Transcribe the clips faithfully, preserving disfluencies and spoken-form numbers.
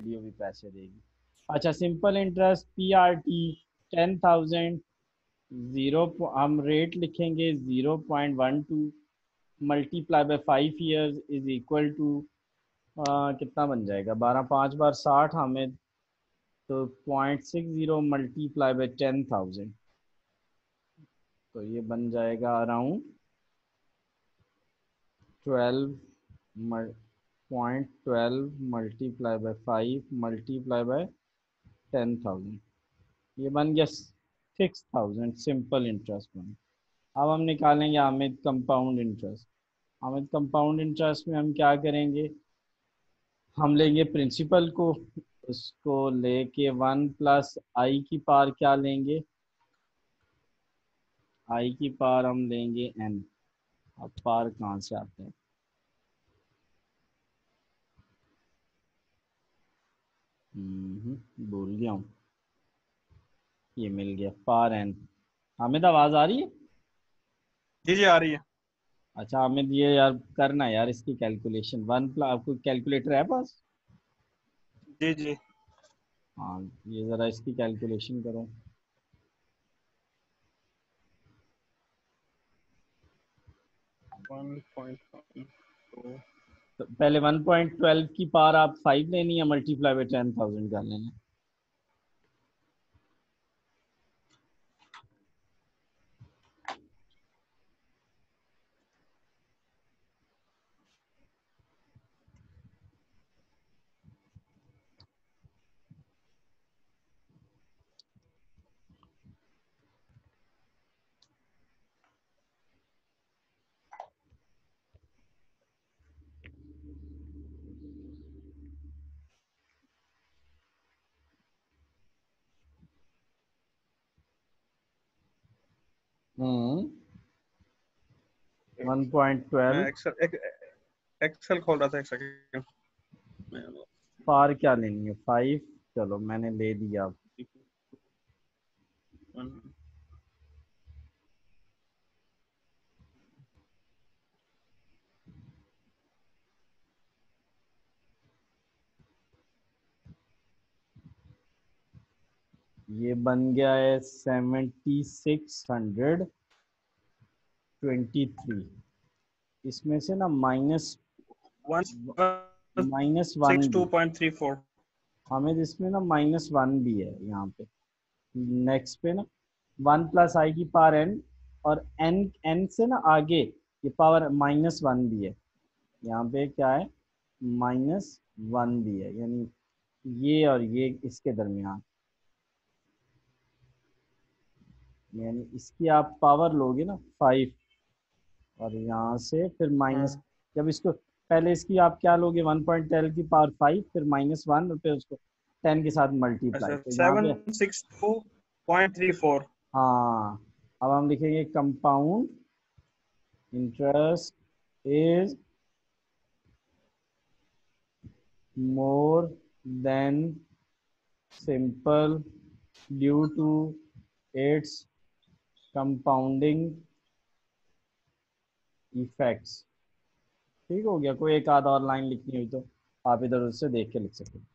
Video भी पैसे देगी। अच्छा simple interest P R T ten thousand zero हम रेट लिखेंगे zero point one two multiply by five years is equal to कितना बन जाएगा बारह पाँच बार साठ हमें तो point six zero multiply by ten thousand तो ये बन जाएगा around twelve point twelve multiply by five multiply by ten thousand ये बन गया सिक्स थाउजेंड सिंपल इंटरेस्ट बन। अब हम निकालेंगे आमिद कंपाउंड इंटरेस्ट। आमिद कंपाउंड इंटरेस्ट में हम क्या करेंगे हम लेंगे प्रिंसिपल को उसको लेके वन प्लस आई की पार क्या लेंगे आई की पार हम लेंगे एन। अब पार कहाँ से आते हैं भूल गया हूँ ये मिल गया पार एन। आमिद आवाज आ रही है? जी जी आ रही है। अच्छा आमिद ये यार करना यार इसकी कैलकुलेशन वन प्लस आपको कैलकुलेटर है पास? जी जी हाँ ये जरा इसकी कैलकुलेशन करो वन पॉइंट वन टू तो पहले वन पॉइंट ट्वेल्व की पार आप फाइव लेनी है मल्टीप्लाई बाय टेन थाउजेंड कर लेना है वन पॉइंट ट्वेल्व एक्सेल खोल रहा था एक सेकंड। पार क्या लेनी है फाइव चलो मैंने ले दिया ये बन गया है seventy six hundred twenty three. इसमें से ना minus minus one two point three four हमें इसमें ना माइनस वन भी है यहाँ पे नेक्स्ट पे ना वन प्लस आई की पावर एन और एन एन से ना आगे ये पावर माइनस वन भी है यहाँ पे क्या है माइनस वन भी है यानी ये और ये इसके दरमियान यानी इसकी आप पावर लोगे ना फाइव और यहाँ से फिर माइनस जब इसको पहले इसकी आप क्या लोगे वन पॉइंट टेन की पावर फाइव फिर माइनस वन और फिर उसको टेन के साथ multiply seven six two point three four. हाँ अब हम लिखेंगे compound interest is more than simple due to its compounding effects. ठीक हो गया कोई एक आध और लाइन लिखनी हुई तो आप इधर उससे देख के लिख सकते हैं।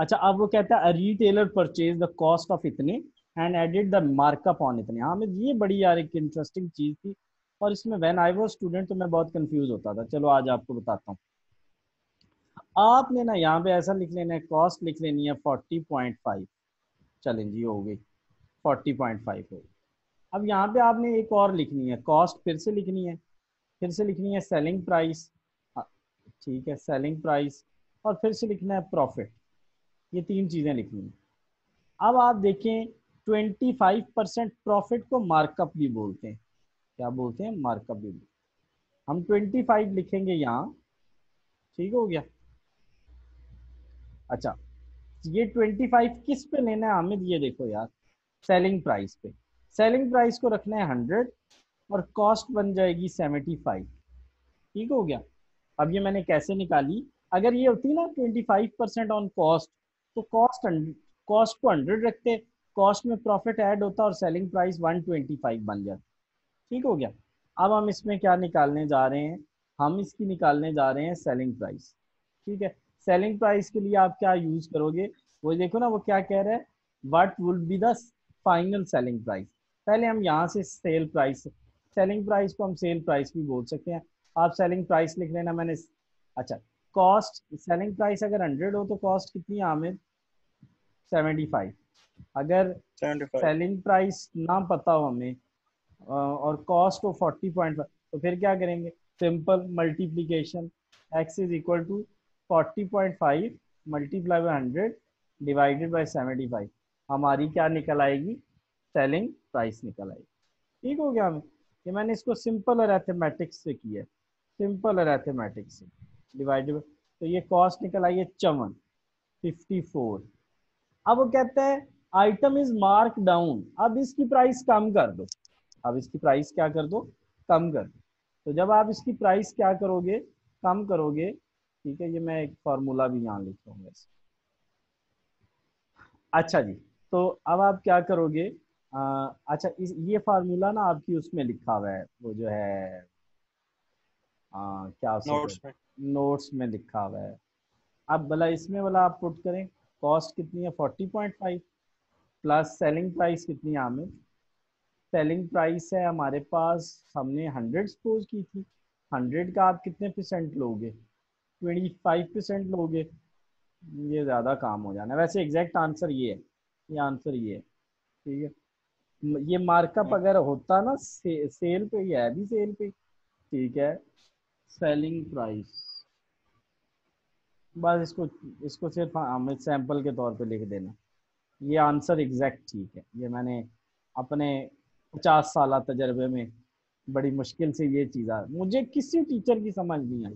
अच्छा अब वो कहता है retailer purchase the cost of इतने and added the markup on इतने। हाँ मैं ये बड़ी यार एक इंटरेस्टिंग चीज थी और इसमें व्हेन आई वाज स्टूडेंट तो मैं बहुत कंफ्यूज होता था। चलो आज आपको बताता हूँ आपने ना यहाँ पे ऐसा लिख लेना है कॉस्ट लिख लेनी है फोर्टी पॉइंट फाइव चलें जी हो गई फोर्टी पॉइंट फाइव हो गई। अब यहाँ पे आपने एक और लिखनी है कॉस्ट फिर से लिखनी है फिर से लिखनी है सेलिंग प्राइस ठीक है सेलिंग प्राइस और फिर से लिखना है प्रॉफिट ये तीन चीज़ें लिखनी है। अब आप देखें ट्वेंटी फाइव परसेंट प्रॉफिट को मार्कअप भी बोलते हैं क्या बोलते हैं मार्कअप भी बोलते हैं। हम ट्वेंटी फाइव लिखेंगे यहाँ ठीक हो गया। अच्छा ये ट्वेंटी फाइव किस पे लेना है हामिद ये देखो यार सेलिंग प्राइस पे सेलिंग प्राइस को रखना है हंड्रेड और कॉस्ट बन जाएगी सेवेंटी फाइव ठीक हो गया। अब ये मैंने कैसे निकाली अगर ये होती ना twenty five percent on cost तो कॉस्ट कॉस्ट को हंड्रेड रखते कॉस्ट में प्रॉफिट ऐड होता और selling price one twenty five बन जाता ठीक हो गया। अब हम इसमें क्या निकालने जा रहे हैं हम इसकी निकालने जा रहे हैं सेलिंग प्राइस ठीक है सेलिंग प्राइस के लिए आप क्या यूज करोगे, वो देखो ना वो क्या कह रहा है, what would be the final selling price. पहले हम यहाँ से सेल प्राइस, सेलिंग प्राइस को हम सेल प्राइस भी बोल सकते हैं, आप सेलिंग प्राइस लिख लेना। मैंने अच्छा कॉस्ट, सेलिंग प्राइस अगर हंड्रेड हो तो कॉस्ट कितनी है आमिर, सेवेंटी फाइव। अगर सेलिंग प्राइस ना पता हो हमें और कॉस्ट को फोर्टी पॉइंट, तो फिर क्या करेंगे, simple multiplication, x is equal to forty point five multiply by hundred divided by seventy five, हमारी क्या निकल आएगी, सेलिंग प्राइस निकल आएगी। ठीक हो गया हमें, ये मैंने इसको सिंपल अरिथमेटिक्स से किया है, सिंपल अरिथमेटिक्स से डिवाइडेड, तो ये कॉस्ट निकल आई है चवन फिफ्टी फोर। अब वो कहता है आइटम इज मार्क डाउन, अब इसकी प्राइस कम कर दो, अब इसकी प्राइस क्या कर दो, कम कर दो। तो जब आप इसकी प्राइस क्या करोगे, कम करोगे, ठीक है, ये मैं एक फार्मूला भी यहाँ लिख रहा हूँ। अच्छा जी, तो अब आप क्या करोगे, आ, अच्छा इस, ये फार्मूला ना आपकी उसमें लिखा हुआ है, वो जो है आ, क्या नोट्स में, नोट्स में लिखा हुआ है। अब भला इसमें वाला आप पुट करें, कॉस्ट कितनी है forty point five plus selling price कितनी है आमिर, सेलिंग प्राइस है हमारे पास, हमने हंड्रेड सपोज की थी, हंड्रेड का आप कितने परसेंट लोगे, ट्वेंटी फाइव परसेंट लोगे, ये ज़्यादा काम हो जाना। वैसे एग्जैक्ट आंसर ये है, ये आंसर ये है, ठीक है। ये मार्कअप अगर होता ना से, सेल पे, ये है भी सेल पे, ठीक है, सेलिंग प्राइस, बस इसको इसको सिर्फ हमें सैंपल के तौर पे लिख देना, ये आंसर एग्जैक्ट ठीक है। ये मैंने अपने पचास साल तजर्बे में बड़ी मुश्किल से ये चीज़ आ, मुझे किसी टीचर की समझ नहीं आई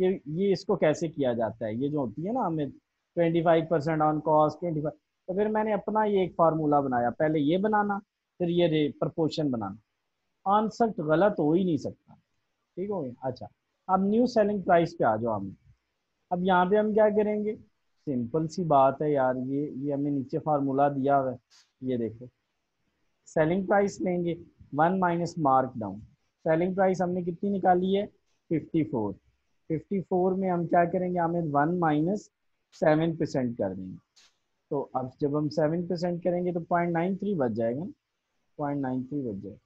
कि ये इसको कैसे किया जाता है। ये जो होती है ना हमें twenty five percent on cost twenty five, तो फिर मैंने अपना ये एक फार्मूला बनाया, पहले ये बनाना फिर ये प्रपोर्शन बनाना, आंसर तो गलत हो ही नहीं सकता। ठीक हो गया। अच्छा अब न्यू सेलिंग प्राइस पे आ जाओ हम। अब यहाँ पे हम क्या करेंगे, सिंपल सी बात है यार, ये ये हमें नीचे फार्मूला दिया हुआ है, ये देखो, सेलिंग प्राइस लेंगे one minus mark down, selling price हमने कितनी निकाली है फिफ्टी फोर, फिफ्टी फोर में हम क्या करेंगे हमें वन माइनस सेवन परसेंट कर देंगे। तो अब जब हम सेवन परसेंट करेंगे तो पॉइंट नाइन थ्री बच जाएगा, पॉइंट नाइन थ्री बच जाएगा।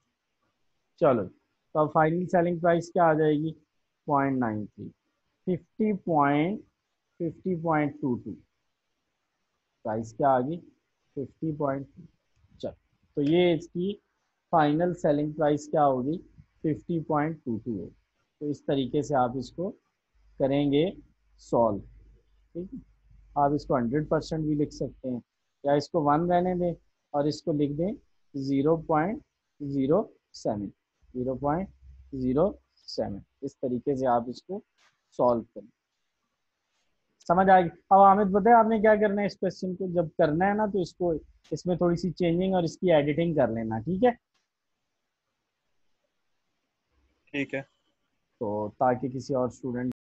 चलो तो अब फाइनल सेलिंग प्राइस क्या आ जाएगी, point nine three fifty point fifty point two two price क्या आ गई, फिफ्टी पॉइंट टू। चलो तो ये इसकी फाइनल सेलिंग प्राइस क्या होगी, फिफ्टी पॉइंट टू टू होगी। तो इस तरीके से आप इसको करेंगे सॉल्व। ठीक है, आप इसको हंड्रेड परसेंट भी लिख सकते हैं, या इसको वन रहने दें और इसको लिख दें जीरो पॉइंट जीरो सेवन, इस तरीके से आप इसको सॉल्व करें। समझ आएगी। अब आमिर बताए आपने क्या करना है, इस क्वेश्चन को जब करना है ना तो इसको इसमें थोड़ी सी चेंजिंग और इसकी एडिटिंग कर लेना। ठीक है ठीक है, तो ताकि किसी और स्टूडेंट